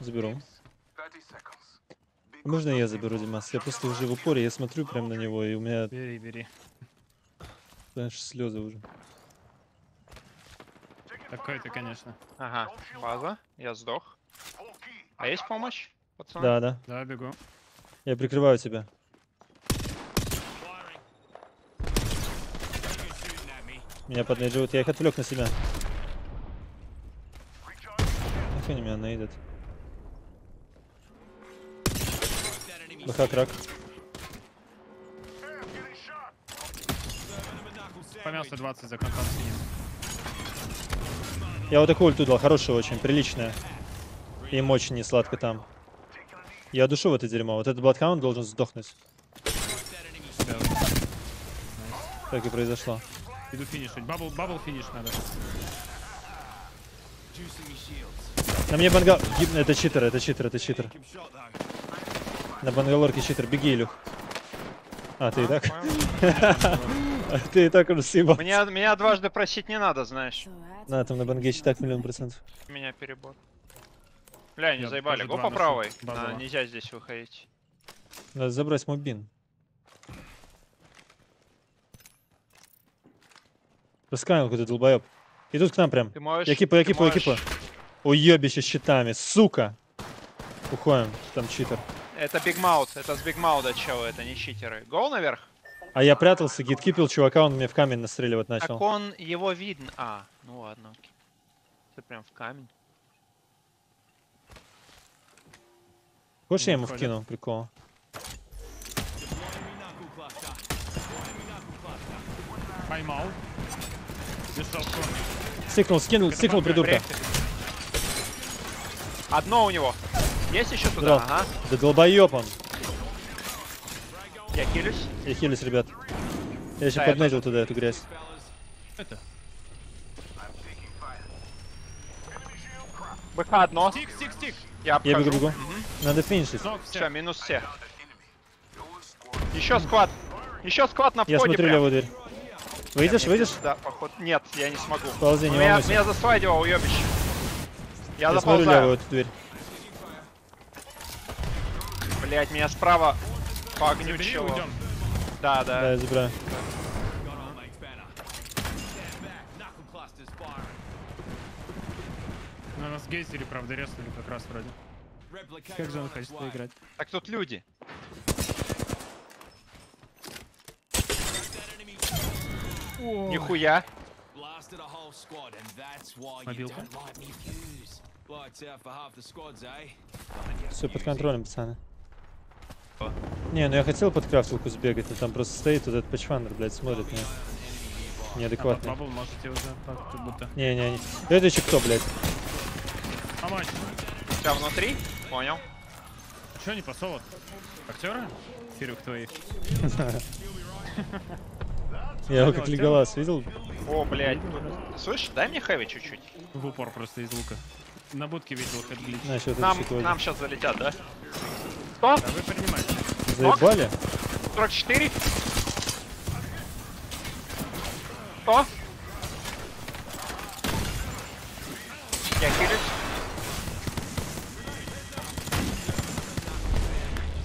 Заберу. Можно я заберу, Димас? Я просто уже в упоре, я смотрю прям на него, и у меня... Бери, бери. Знаешь, слезы уже. Такой-то, конечно. Ага, база, я сдох. А есть помощь, пацаны? Да, да. Да, бегу. Я прикрываю тебя. Меня поднайдут, я их отвлек на себя. Как они меня найдут? Баха-крак. Помялся 20 за контакт. Я вот такой ульту дал, хорошая очень, приличная. Им очень не сладко там. Я душу в это дерьмо, вот этот Bloodhound должен сдохнуть. Так и произошло. Иду финишить. Бабл финиш надо. На мне Бангалор... Это читер, это читер, это читер. На Бангалорке читер. Беги, Илюх. А, ты и так? Ты и так расъебал. Меня дважды просить не надо, знаешь. На, там на Бангече так миллион %. Меня перебор. Бля, не заебали. Го по правой. Нельзя здесь выходить. Надо забрать мобин. Расканил какой-то долбоеб. Идут к нам прям. Я кипаю. Уебище щитами, сука. Уходим, там читер. Это Big Mouth, это с Big Mouth чел, это не читеры. Гоу наверх? А я прятался, гидкипил чувака, он мне в камень настреливать начал. Так он, его видно. А, ну ладно. Ты прям в камень. Хочешь, я ему вкину? Прикол. Поймал. Стикнул, стикнул придурка. Одно у него. Есть еще туда? Ага. Да долбоеб он. Я хилюсь. Я хилюсь, ребят. Я еще поднажил туда эту грязь. Это. БК одно. Стик. Я бегу. Надо финишить. Все, минус все. Еще склад. Еще склад на входе. Я смотрю левую дверь. Выйдешь? Да, поход. Нет, я не смогу. Ползи, не волнуйся. Меня заслайдивал, уебище. Я заползаю. Смотрю левую дверь. Блять, меня справа по огню чего. Да. Да, я забираю. Ну, нас гейзили, правда, резали как раз вроде. Как же он хочет играть? Так тут люди. Нихуя. Мобилка. Все под контролем, пацаны. Не, ну я хотел под крафтилку сбегать, но там просто стоит вот этот патчфандер, блядь, смотрит меня. Неадекватно. Не. Это еще кто, блядь? Сейчас внутри? Понял. Че не посолод? Актеры? Первых твоих. Я его как Леголас видел. О, блядь. Слышь, дай мне хэви чуть-чуть. В упор просто из лука. На будке видел хэдглич. Нам сейчас залетят, да? Что? Да вы принимаете. Заебали? 44. Что? Я хилюсь.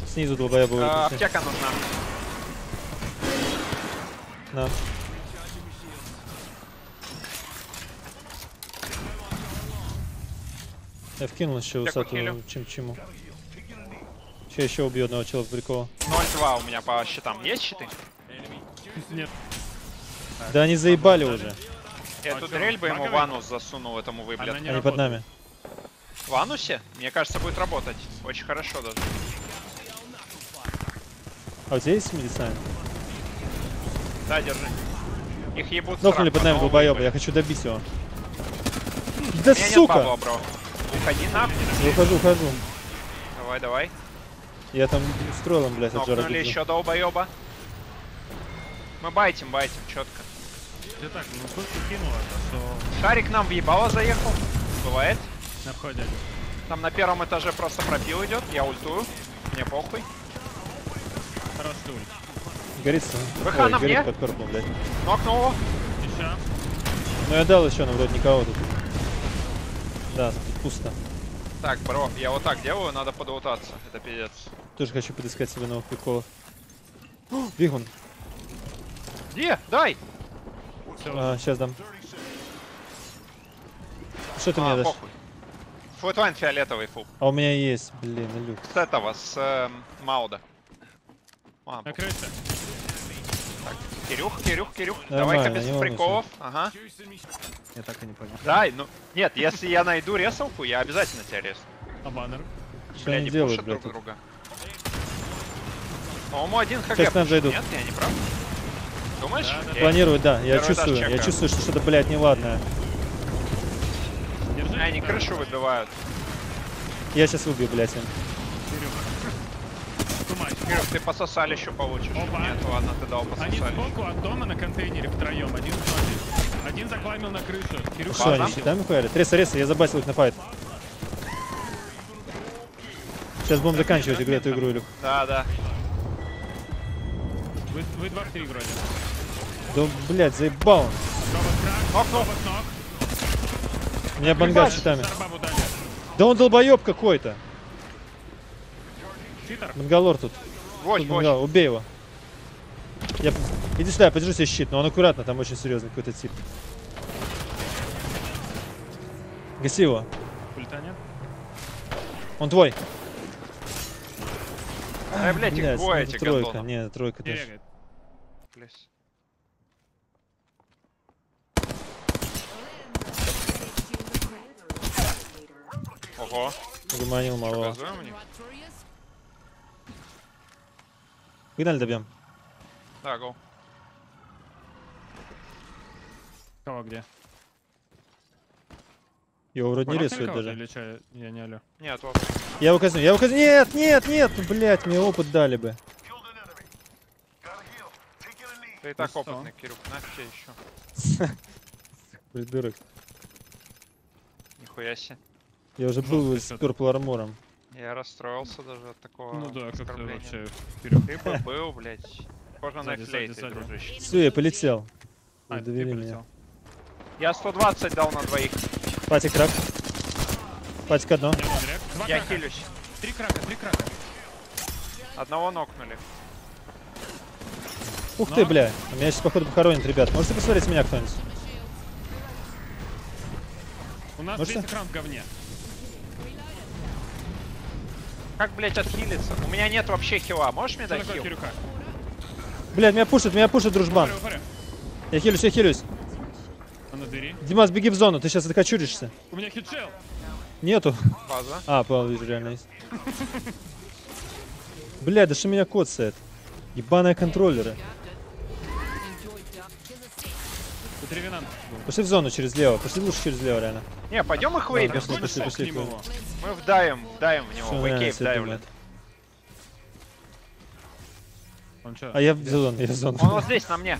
Снизу долбая будет. Аптека нужна. Да. Я вкинул еще высоту, чем-чему. Че еще убью одного человека, прикол. 0-2 у меня по счетам. Есть щиты? Нет. Да они заебали уже. Эту дрель бы ему ванус засунул, этому выблядку. Они под нами. В анусе? Мне кажется, будет работать. Очень хорошо даже. А у тебя есть медицина? Да, держи. Их ебут. Нокнули под нами долбоеба, я хочу добить его. Да сука! Нет бабла, бро. Уходи нахуй. Я ухожу. Давай. Я там устроил, блядь, отжарил. Нокнули еще долбоеба. Мы байтим, четко. Ты так, ну сколько кинуло, что... Шарик нам въебало заехал. Бывает. На входе. Там на первом этаже просто пропил идет, я ультую. Мне похуй. Хорош ты ульт. Горится. ВХ на мне. Под корпом, блядь. Нокнул. Еще. Ну я дал еще, но вроде никого тут. Да, тут пусто. Так, бро, я вот так делаю, надо подоутаться. Это пиздец. Тоже хочу подыскать себе новых приколов. О, бегун. Где? Дай! Сейчас дам. Что ты мне дашь? Похуй. Флэтлайн фиолетовый, фул. А у меня есть, блин, люк. С этого, с Мауда. Накрылся. Кирюх, давай-ка без приколов. Ага. Я так и не понял. Дай, ну... Нет, если я найду ресалку, я обязательно тебя ресну. А баннер? Бля, не пушат друг друга. По-моему, один хп. Сейчас нам зайдут. Нет, я не прав. Думаешь? Да. Планирует, да, я чувствую, что что-то, блядь, неладное. Держи, они крышу выбивают. Я сейчас убью, блядь, им. Кирюх, ты пососали еще получишь. Опа. Нет, ладно, ты дал пососали. Они сбоку от дома на контейнере втроем. Один сзади. Один закламил на крышу. Кирюх, что, они щитами хуярят? Реса, я забасил их на файт. Сейчас будем заканчивать игру, эту игру, Илюх. Да. Вы 2 в 3 вроде. Да, блядь, заебал. Нок. У меня банга с щитами. Да он долбоеб какой-то. Бангалор тут. Бангалор. Убей его. Иди сюда, я подержу себе щит, но он аккуратно, там очень серьезный какой-то тип. Гаси его. Он твой. Ай, блядь, их двое, эти тройка. Не, тройка тоже. Ого. Заманил малого. Погнали, добьем. Да, гоу. Кого где? Его вроде не рисует даже. Или что? Я не алю. Нет, вот. Я его казню. Нет, блять, мне опыт дали бы. Ты и так опытный, Кирюк, нафиг еще. Придурок. Нихуя себе. Я уже был с перпл армором. Я расстроился даже от такого. Ну да, как-то вообще вперед. Ты побыл, блядь. Похоже на флейте, дружище. Все, я полетел. А, ты полетел. Я 120 дал на двоих. Патик крак. Патик одно. Я хилюсь. 3 крака. Одного нокнули. Ух ты, бля. Меня сейчас, походу, похоронят, ребят. Можете посмотреть меня кто-нибудь? У нас весь экран в говне. Как, блядь, отхилиться? У меня нет вообще хила. Можешь мне дать хил? Блядь, меня пушит, дружбан. Я хилюсь. Димас, беги в зону, ты сейчас откачуришься. У меня хитшел. Нету. База. А, понял, вижу, реально есть. Блядь, да что меня коцает. Ебаные контроллеры. Пошли в зону через лево, пошли лучше через лево, реально. Не, пойдем их вейбим. Пошли. Мы вдаем в него, вейкейп вдаем. А я в зону, Он вот здесь, на мне.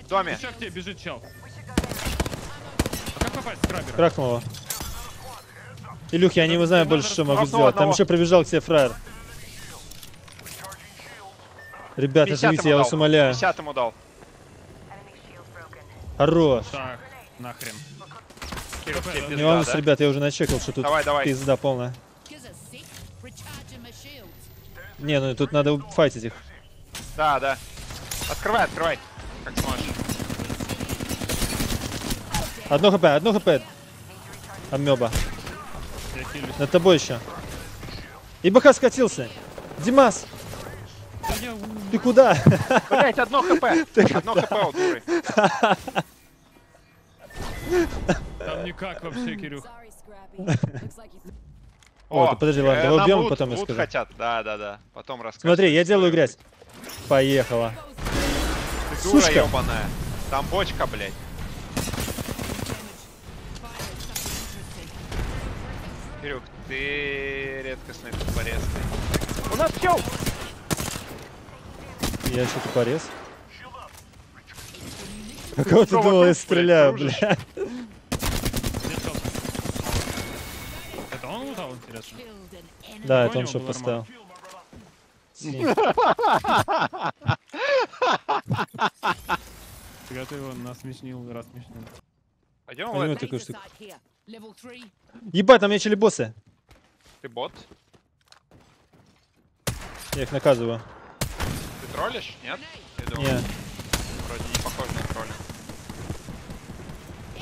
В доме. Еще к тебе бежит чел. А как попасть с крабера? Крахнул его. Илюх, я не знаю больше, что могу сделать. Там еще пробежал к тебе фраер. Ребята, живите, я вас умоляю. 50 ему дал. Хорош. Так, нахрен. Не волнуйся, да? Ребят, я уже начекал, что тут пизда полная. Не, ну тут надо файтить их. Да. Открывай. Как сможешь. Одно хп. Амеба. Над тобой еще. И БК скатился. Димас. Ты куда? Блять, одно хп, вот, дуры. Там никак вообще, Кирюх. О, подожди, ладно, давай убьем, потом я скажу. Хотят, да, потом расскажу. Смотри, я делаю грязь. Поехала. Ты дура ебаная. Там бочка, блядь. Кирюх, ты редкостный тупорезный. У нас чел! Я что-то порез. Какого ты думал, я стреляю, бля? Это он лутал, интересно? Да, это он что поставил. Когда ты его насмешнил, раз смешнил. Пойдем в лайт. Ебать, там начали боссы. Ты бот? Я их наказываю. Ты троллишь? Нет? Я думал, нет. Вроде не похож на тролля.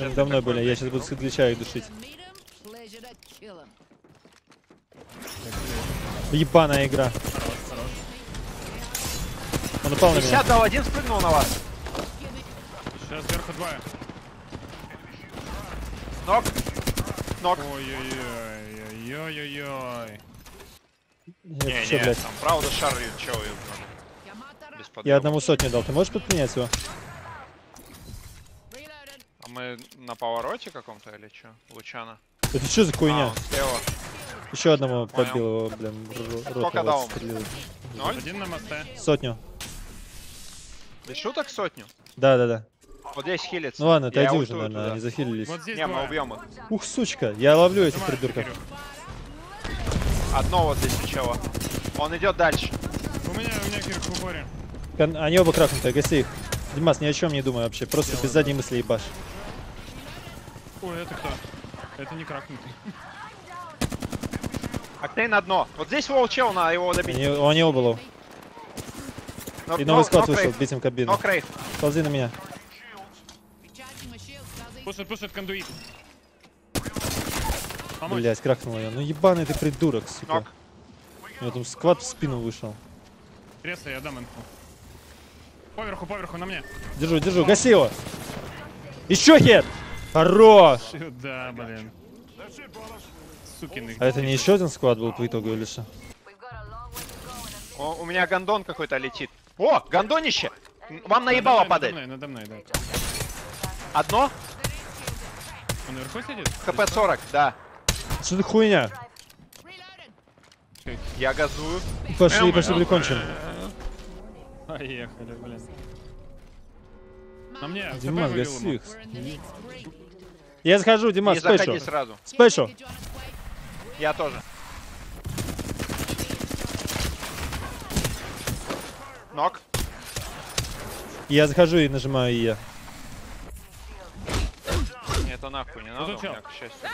Они давно были, я сейчас буду с глича их душить. Ебаная игра. Он упал на меня. 50 дал, один спрыгнул на вас. Сейчас сверху двое. Нок. Нок. Ой-ой-ой. Не-не, там правда шарю, чё вы. Я одному сотню дал, ты можешь подменять его? А мы на повороте каком-то или чё? Лучана. Это что за хуйня? Еще одному подбил его, блин, роту стрелил. 0-1 на мосте. Сотню. Без шуток сотню? Да-да-да. Вот здесь хилится. Ну ладно, отойди уже, наверное, туда. Они захилились. Вот здесь не, мы убьем их. Ух, сучка, я ловлю этих придурков. Одно вот здесь ничего. Он идет дальше. У меня кирк в уборе. Они оба крахнуты, гаси их. Димас, ни о чем не думай вообще, просто без задней мысли ебашь. Ой, это кто? Это не крахнутый. Октейн на дно. Вот здесь лоу чел, надо его добить. Они оба лоу. И новый склад вышел, бить им кабину. Ползи на меня. Пушит кондуит. Блять, кракнул я. Ну ебаный ты придурок, сука. У него там сквад в спину вышел. Кресло, я дам инфу. Поверху, на мне. Держу, гаси его. Еще хер! Хорош! Да, блин. Сукины. А это не еще один сквад был по итогу или что? У меня гондон какой-то летит. О, гондонище! Вам наебало падает. Надо мной, да. Одно? Он наверху сидит? ХП 40, да. Что за хуйня? Я газую. Пошли, прикончим. Поехали, блин. На мне, Димас, гаси их. Я захожу, Димас, спешу. Спешу. Я тоже. Нок. Я захожу и нажимаю Е. Это нахуй не надо, у меня, к счастью.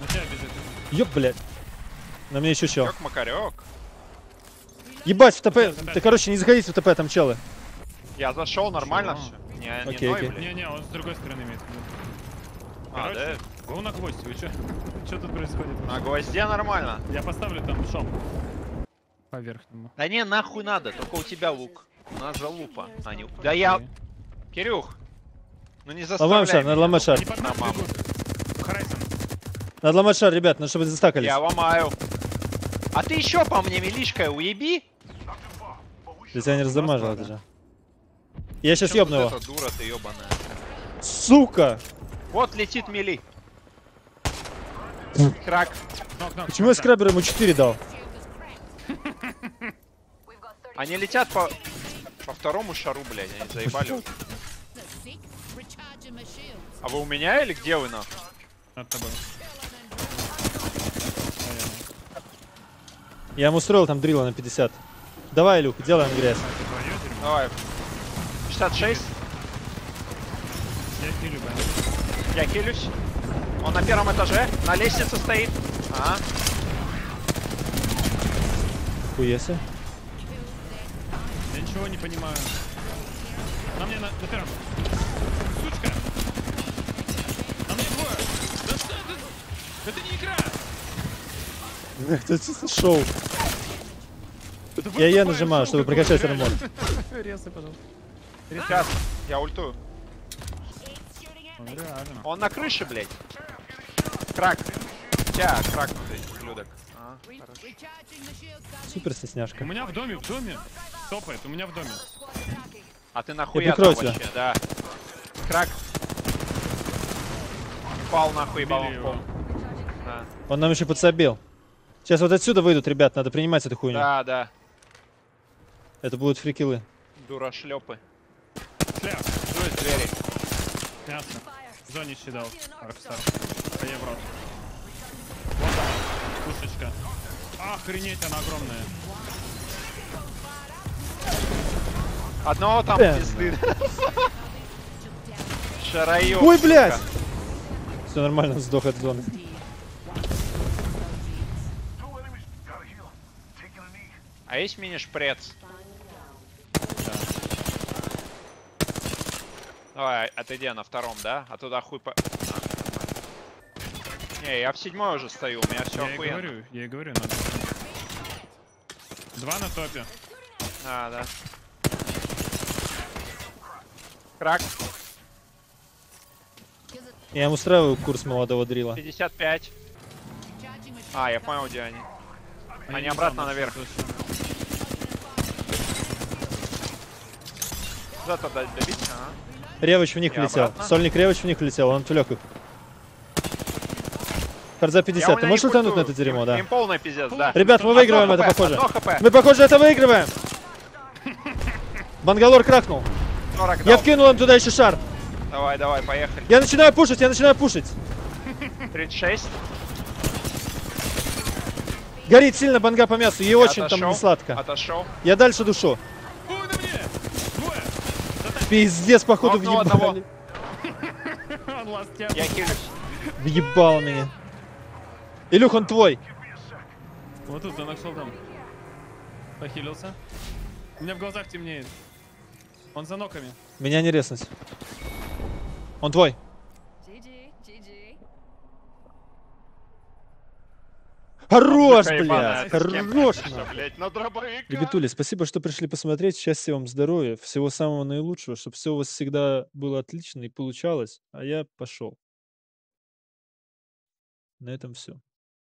На тебя бежит. Ёп, блядь. На мне еще чел. Как макарек. Ебать, в ТП. Ты, короче, не заходите в ТП, там челы. Я зашел, нормально все. Окей. Не, он с другой стороны имеет. Короче, гол на гвозди, вы че? Что тут происходит? На гвозде нормально. Я поставлю там шоп. По верхнему. Да не, нахуй надо, только у тебя лук. У нас же лупа. А, не... Да я... Кирюх. Ну не заставляй. Ломаем шар, надо ломать шар. Надо ломать шар, ребят, ну чтобы застакались. Я ломаю. А ты еще по мне милишкой уеби? Да тебя не раздамажил даже. Я сейчас ебну его. Дура ты ебаная. Сука! Вот летит мили. Крак. Почему я скрабер ему 4 дал? Они летят по второму шару, блядь, они заебали. А вы у меня или где вы нахуй? Над тобой. Я ему устроил там дрила на 50. Давай, Люк, делаем грязь. Давай. 66. Я хилюсь. Он на первом этаже, на лестнице стоит. Ага. Хуеси. Я ничего не понимаю. На мне на первом. Сучка. Это не игра! Это чисто шоу. Я нажимаю, чтобы прокачать армор. Резай, пожалуйста. Сейчас, я ультую. Он на крыше, блядь. Крак. Тя, крак, ты, людок. Супер сосняшка. У меня в доме. Топает, у меня в доме. А ты нахуя там вообще, да. Крак. Пал нахуй баллон. Да. Он нам еще подсобил. Сейчас вот отсюда выйдут, ребят, надо принимать эту хуйню. Да. Это будут фрикилы. Дурашлепы. Шляп, дуй с двери. Ясно. Зоне щедал. Аркстар. Поем в рот. Вот она, пушечка. Охренеть, она огромная. Одного там пизды. Шараёк. Ой, блядь! Все нормально, сдох от зоны. А есть мини-шпрец? Давай, отойди на втором, да? А туда хуй по... Не, я в седьмой уже стою, у меня все охуенно. Я и говорю, надо. Два на топе. А, да. Крак. Я им устраиваю курс молодого дрила. 55. А, я понял, где они. Они обратно наверх. Зато добить, ага. Ревыч в них влетел. Сольник Ревыч в них влетел, он отвлек их. Харза 50, ты можешь утонуть на это дерьмо, да? Им полная пиздец, да. Ребят, мы выигрываем это, похоже. Мы, похоже, это выигрываем. Бангалор крахнул. Я вкинул им туда еще шар. Давай, давай, поехали. Я начинаю пушить, я начинаю пушить. 36. Горит сильно банга по мясу, ей очень там не сладко. Отошел. Я дальше душу. Пиздец, походу, въебали. Я хилюсь. Въебал меня. Илюх, он твой. Вот тут он нашел там. Похилился. У меня в глазах темнеет. Он за ноками. Меня не резность. Он твой. Хорош, блядь! Хорош! Ребятули, спасибо, что пришли посмотреть. Счастья вам, здоровья, всего самого наилучшего, чтобы все у вас всегда было отлично и получалось. А я пошел. На этом все.